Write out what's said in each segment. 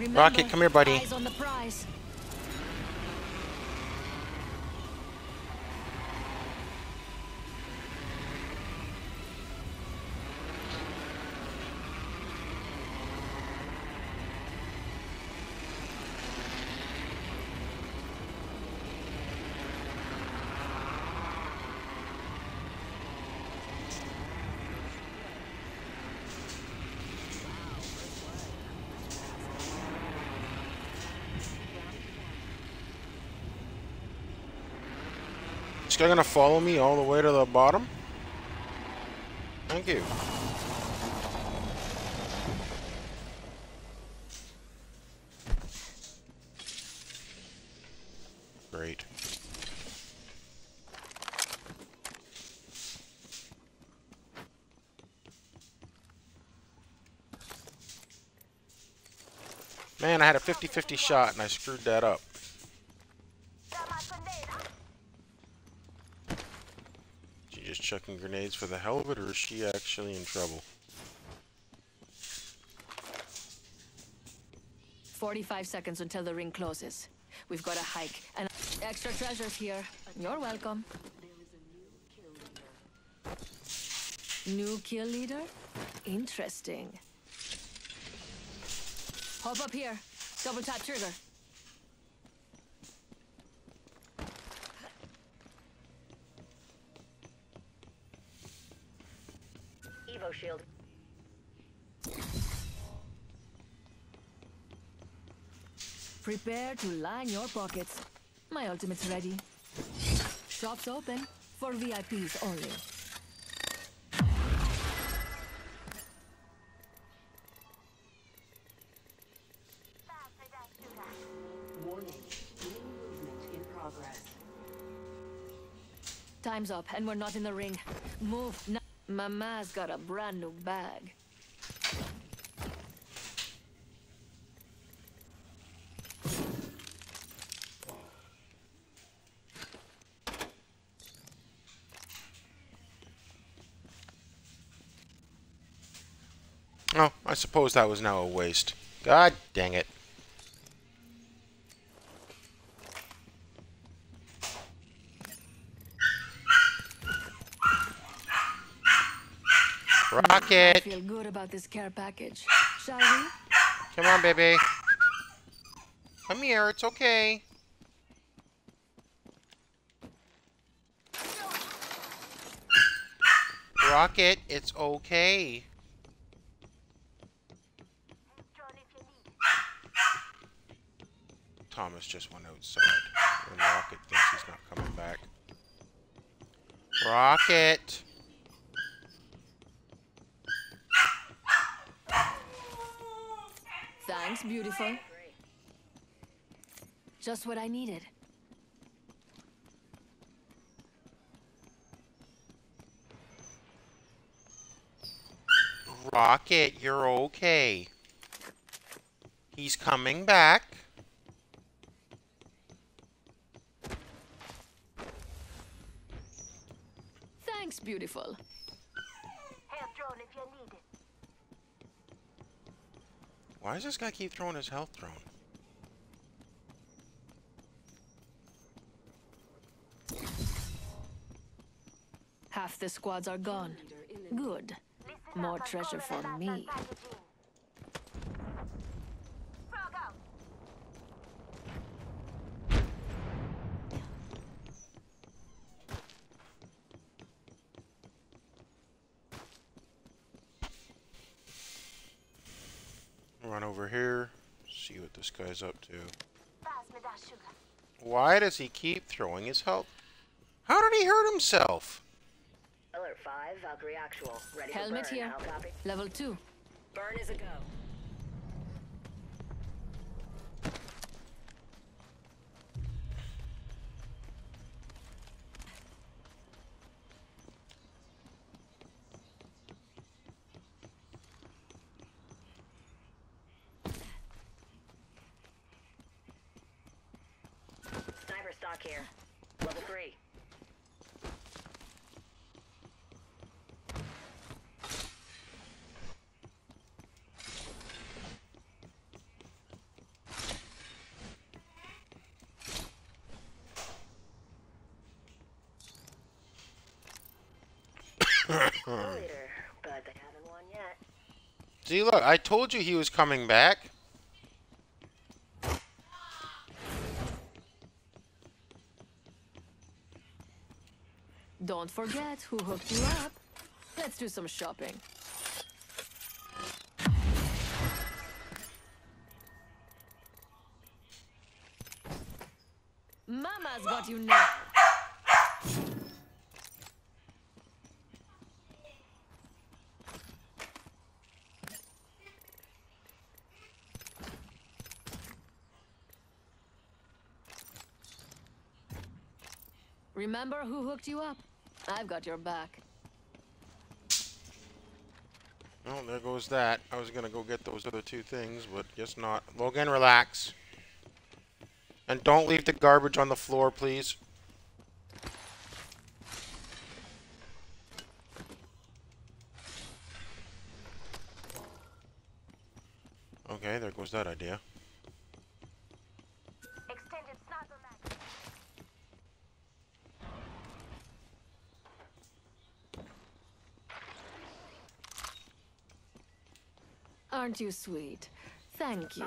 Remember, Rocket, come here, buddy. You're gonna follow me all the way to the bottom? Thank you. Great. Man, I had a 50-50 shot and I screwed that up. Chucking grenades for the hell of it, or is she actually in trouble? 45 seconds until the ring closes. We've got a hike and extra treasures here. You're welcome. New kill leader? Interesting. Hop up here. Double tap trigger. Evo shield. Prepare to line your pockets. My ultimate's ready. Shops open for VIPs only. Warning. Movement in progress. Time's up, and we're not in the ring. Move now. Mama's got a brand new bag. Oh, I suppose that was now a waste. God dang it. Rocket! I feel good about this care package. Shall we? Come on, baby. Come here, it's okay. Rocket, it's okay. Thomas just went outside. And Rocket thinks he's not coming back. Rocket! Thanks, beautiful. Just what I needed. Rocket, you're okay. He's coming back. Thanks, beautiful. Why does this guy keep throwing his health drone? Half the squads are gone. Good. More treasure for me. Run over here, see what this guy's up to. Why does he keep throwing his health? How did he hurt himself? Alert 5, Valkyrie actual. Ready helmet for burn. Here. Copy. Level 2. Burn is a go. Here. Level 3. Later, but they haven't won yet. See, look, I told you he was coming back. Don't forget who hooked you up. Let's do some shopping. Mama's got you now. Remember who hooked you up. I've got your back. Oh, there goes that. I was gonna go get those other two things, but guess not. Logan, relax. And don't leave the garbage on the floor, please. Okay, there goes that idea. Aren't you sweet? Thank you.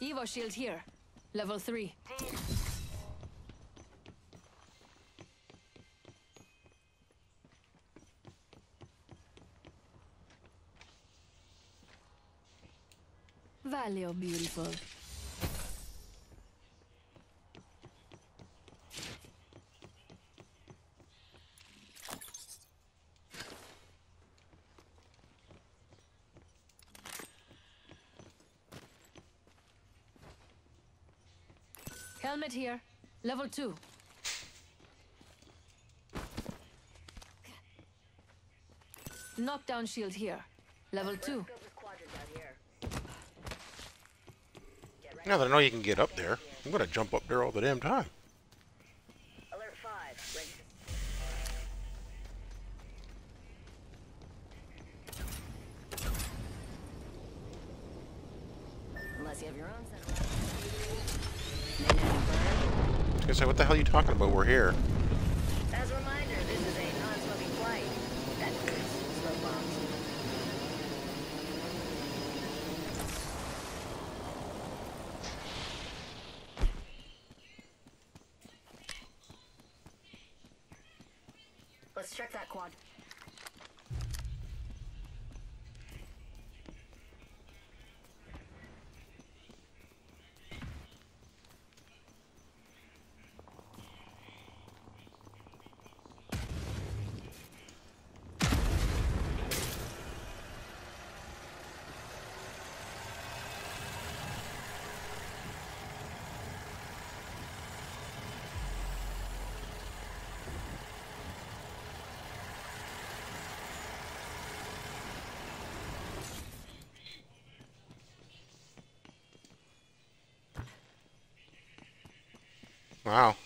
Evo shield here. Level 3. Valio, beautiful. Helmet here, level 2. Knock down shield here, level 2. Now that I know you can get up there, I'm gonna jump up there all the damn time. Alert 5. Unless you have your own set. I was gonna say, what the hell are you talking about? We're here. As a reminder, this is a non-smoking flight. That includes smoke bombs. Let's check that quad. Wow.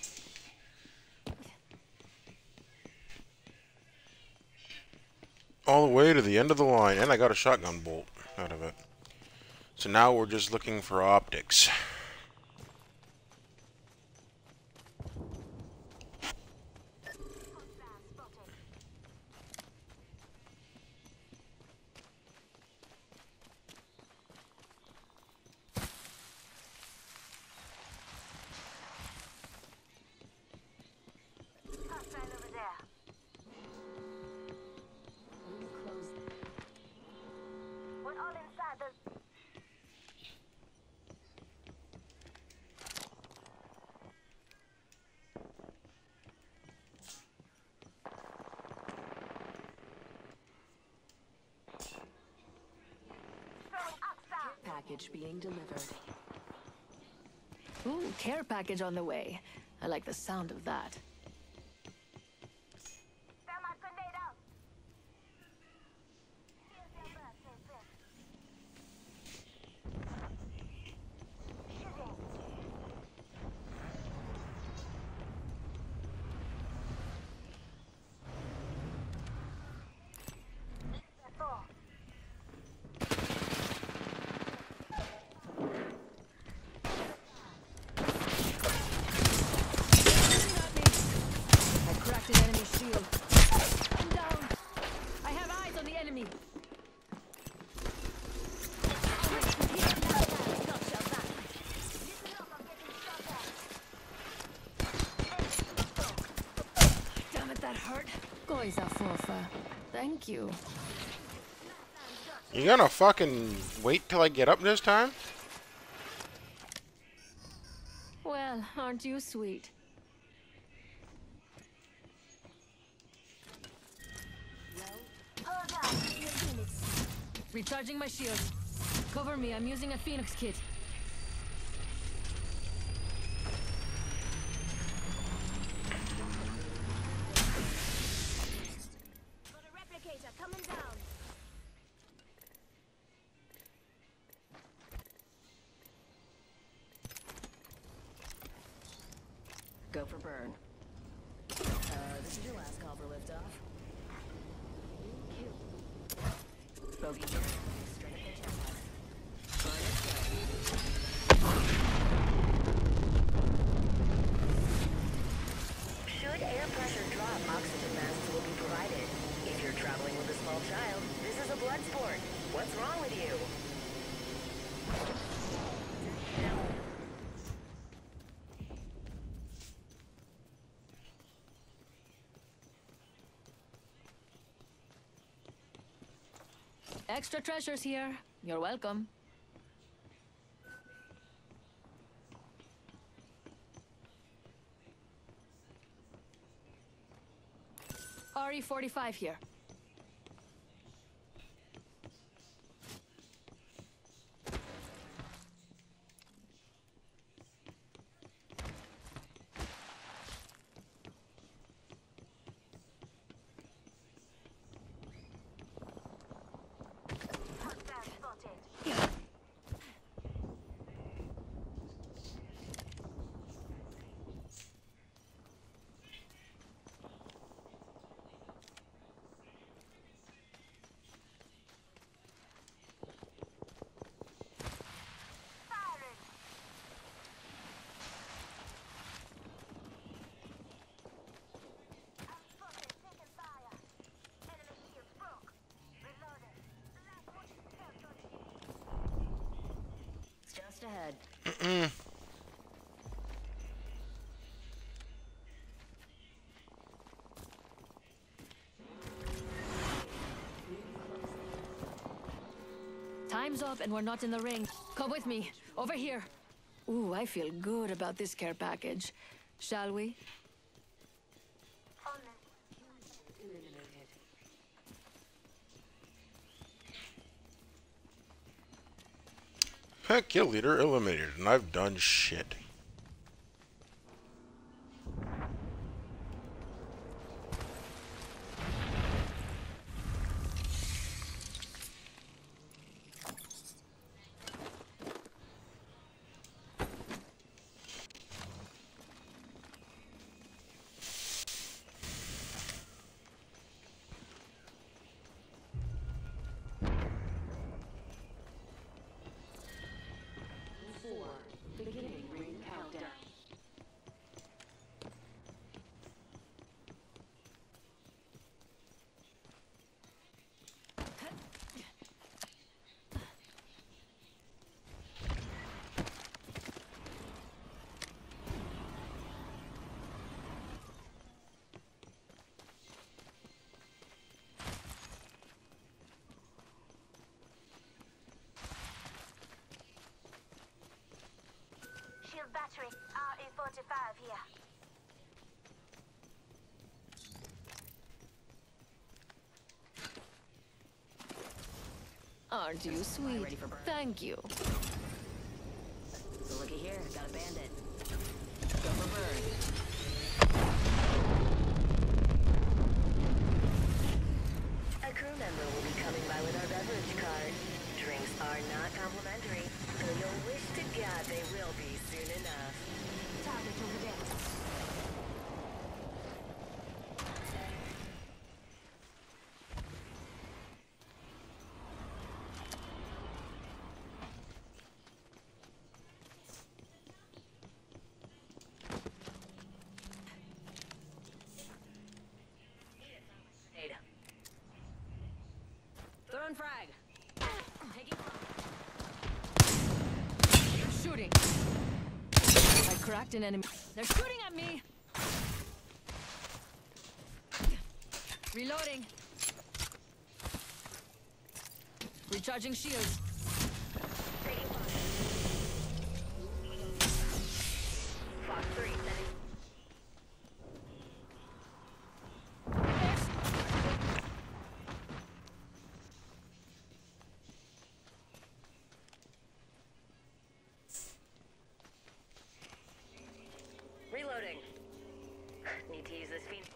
All the way to the end of the line, and I got a shotgun bolt out of it. So now we're just looking for optics. package being delivered. Ooh, care package on the way. I like the sound of that. Thank you. You gonna fucking wait till I get up this time? Well, aren't you sweet? Recharging my shield. Cover me, I'm using a Phoenix kit. Go for burn. This is your last call for liftoff. Bogey burn. Straight at the chopper. Should air pressure drop, oxygen masks will be provided. If you're traveling with a small child, this is a blood sport. What's wrong with you? Extra treasures here. You're welcome. RE-45 here. Ahead. Time's up and we're not in the ring. Come with me. Over here. Ooh, I feel good about this care package. Shall we? Kill leader eliminated, and I've done shit. Battery, RE-45 here. Aren't you sweet? Thank you. So looky here, got a bandit. Go for burn. A crew member will be coming by with our beverage card. Drinks are not complimentary, so you'll wish to God they will be soon enough. Target over there. Frag. Take it off. They're shooting. I cracked an enemy. They're shooting at me. Reloading. Recharging shields. Fox 3. Need to use this Phoenix.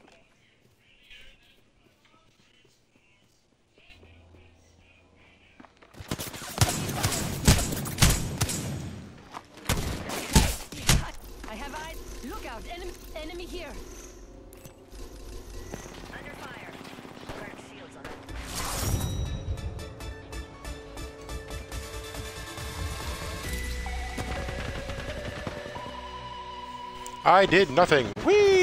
I have eyes. Look out! Enemy here. Under fire. Crack shields on it. I did nothing. Whee!